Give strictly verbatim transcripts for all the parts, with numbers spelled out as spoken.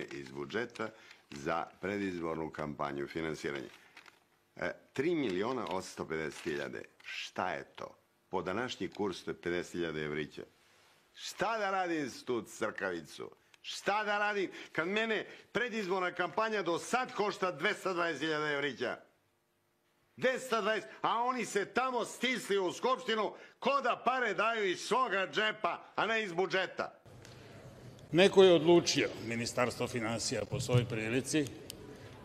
iz budžeta za predizbornu kampanju finansiranja. tri miliona osamsto pedeset hiljada. Šta je to? Po današnji kurs to je pedeset hiljada evrića. Šta da radim s tu crkavicu? Šta da radim kad mene predizborna kampanja do sad košta dvesta dvadeset hiljada evrića? dvesta dvadeset, a oni se tamo stisli u Skupštinu ko da pare daju iz svoga džepa, a ne iz budžeta. Neko je odlučio, Ministarstvo finansija po svojoj prilici,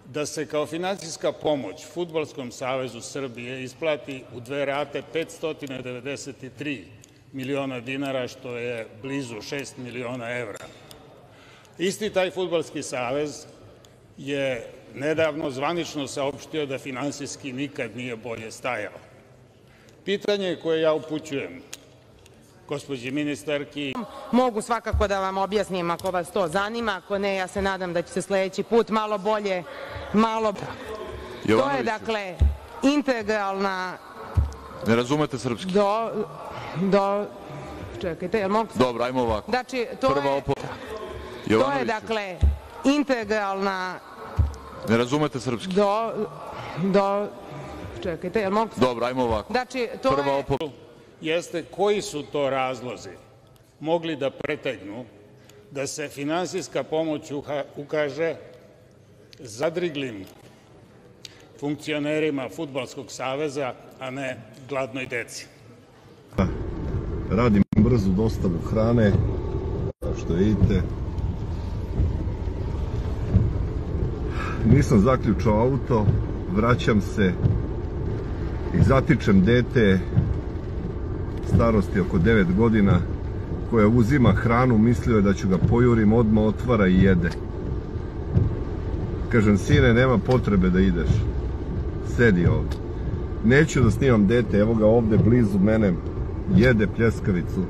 da se kao finansijska pomoć Fudbalskom savezu Srbije isplati u dve rate petsto devedeset tri miliona dinara, što je blizu šest miliona evra. Isti taj Fudbalski savez je nedavno zvanično saopštio da finansijski nikad nije bolje stajao. Pitanje koje ja upućujem gospođi ministarki. Mogu svakako da vam objasnim ako vas to zanima, ako ne, ja se nadam da će se sledeći put malo bolje, malo... To je, dakle, integralna... Ne razumete srpski? Do... do... Čekajte, jel mogu... Dobro, ajmo ovako. Znači, to je... To je, dakle, integralna... Ne razumete srpski? Do... do... Čekajte, jel mogu... Dobro, ajmo ovako. Znači, to je... Prva opora... jeste koji su to razlozi mogli da pretegnu da se finansijska pomoć ukaže zadriglim funkcionerima Fudbalskog saveza, a ne gladnoj deci. Radim brzu dostavu hrane, što vidite. Nisam zaključao auto, vraćam se i zatičem dete starosti oko devet godina koja uzima hranu, mislio je da ću ga pojurim, odmah otvara i jede. Kažem, sine, nema potrebe da ideš, sedi ovdje, neću da snimam dete, evo ga ovdje blizu mene, jede pljeskavicu.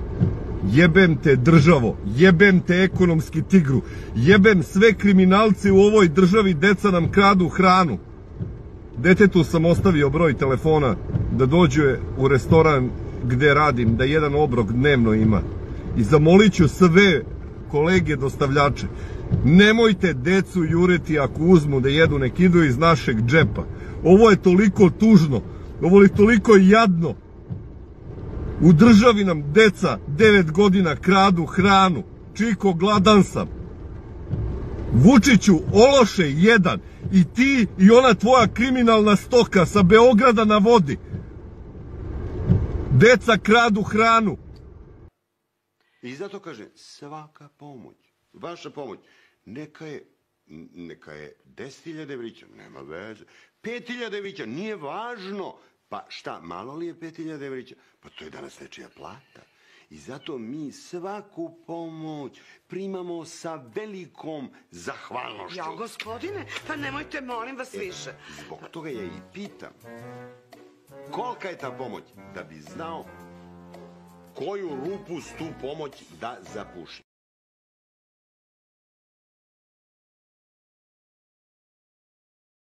Jebem te državo, jebem te ekonomski tigru, jebem sve kriminalci u ovoj državi, deca nam kradu hranu. Detetu sam ostavio broj telefona da dođe u restoran gde radim, da jedan obrok dnevno ima. I zamolit ću sve kolege dostavljače, nemojte decu juriti, ako uzmu da jedu, nek idu iz našeg džepa. Ovo je toliko tužno, ovo je toliko jadno. U državi nam deca devet godina kradu hranu. Čiko, gladan sam. Vučiću, ološe jedan, i ti i ona tvoja kriminalna stoka sa Beograda na vodi. Deca kradu hranu. I zato kaže, svaka pomoć, vaša pomoć, neka je deset hiljada evrića, nema veze, pet hiljada evrića, nije važno. Pa šta, malo li je pet hiljada evrića? Pa to je danas nečija plata. I zato mi svaku pomoć primamo sa velikom zahvalnošću. Ja, gospodine, pa nemojte, molim vas, više. Zbog toga ja i pitam, kolika je ta pomoć? Da bi znao koju rupu s tu pomoć da zapuši.